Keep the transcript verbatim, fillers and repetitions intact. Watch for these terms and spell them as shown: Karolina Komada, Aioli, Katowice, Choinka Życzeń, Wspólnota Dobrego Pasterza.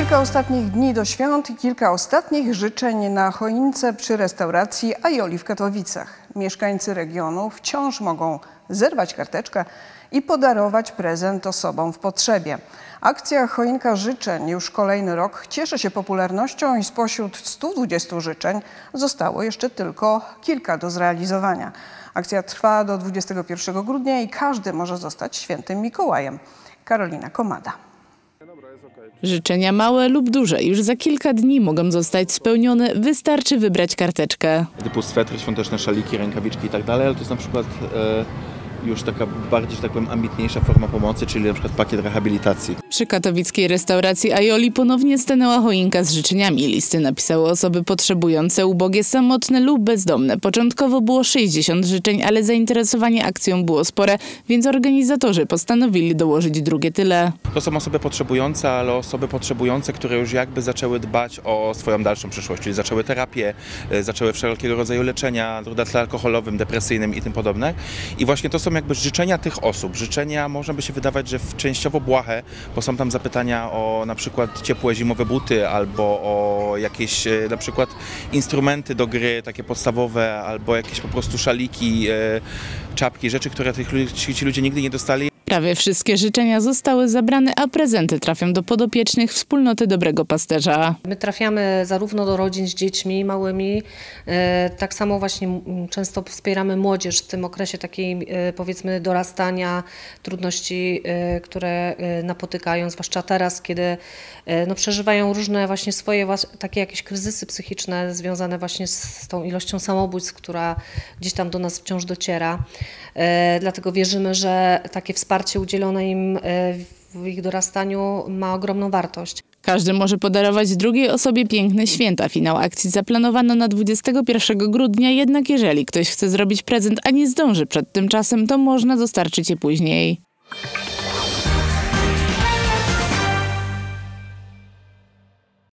Kilka ostatnich dni do świąt i kilka ostatnich życzeń na choince przy restauracji Aioli w Katowicach. Mieszkańcy regionu wciąż mogą zerwać karteczkę i podarować prezent osobom w potrzebie. Akcja Choinka Życzeń już kolejny rok cieszy się popularnością i spośród stu dwudziestu życzeń zostało jeszcze tylko kilka do zrealizowania. Akcja trwa do dwudziestego pierwszego grudnia i każdy może zostać świętym Mikołajem. Karolina Komada. Życzenia małe lub duże już za kilka dni mogą zostać spełnione, wystarczy wybrać karteczkę. Typu swetry, świąteczne szaliki, rękawiczki i tak dalej, ale to jest na przykład e, już taka bardziej, że tak powiem, ambitniejsza forma pomocy, czyli na przykład pakiet rehabilitacji. Przy katowickiej restauracji Aioli ponownie stanęła choinka z życzeniami. Listy napisały osoby potrzebujące, ubogie, samotne lub bezdomne. Początkowo było sześćdziesiąt życzeń, ale zainteresowanie akcją było spore, więc organizatorzy postanowili dołożyć drugie tyle. To są osoby potrzebujące, ale osoby potrzebujące, które już jakby zaczęły dbać o swoją dalszą przyszłość, czyli zaczęły terapię, zaczęły wszelkiego rodzaju leczenia, dodatki alkoholowym, depresyjnym i tym podobne. I właśnie to są jakby życzenia tych osób. Życzenia, można by się wydawać, że częściowo błahe, bo są tam zapytania o na przykład ciepłe zimowe buty, albo o jakieś na przykład instrumenty do gry, takie podstawowe, albo jakieś po prostu szaliki, czapki, rzeczy, które tych ludzi, ci ludzie nigdy nie dostali. Prawie wszystkie życzenia zostały zabrane, a prezenty trafią do podopiecznych Wspólnoty Dobrego Pasterza. My trafiamy zarówno do rodzin z dziećmi małymi, tak samo właśnie często wspieramy młodzież w tym okresie takiej, powiedzmy, dorastania, trudności, które napotykają, zwłaszcza teraz, kiedy no, przeżywają różne właśnie swoje takie jakieś kryzysy psychiczne związane właśnie z tą ilością samobójstw, która gdzieś tam do nas wciąż dociera. Dlatego wierzymy, że takie wsparcie udzielone im w ich dorastaniu ma ogromną wartość. Każdy może podarować drugiej osobie piękne święta. Finał akcji zaplanowano na dwudziestego pierwszego grudnia, jednak jeżeli ktoś chce zrobić prezent, a nie zdąży przed tym czasem, to można dostarczyć je później.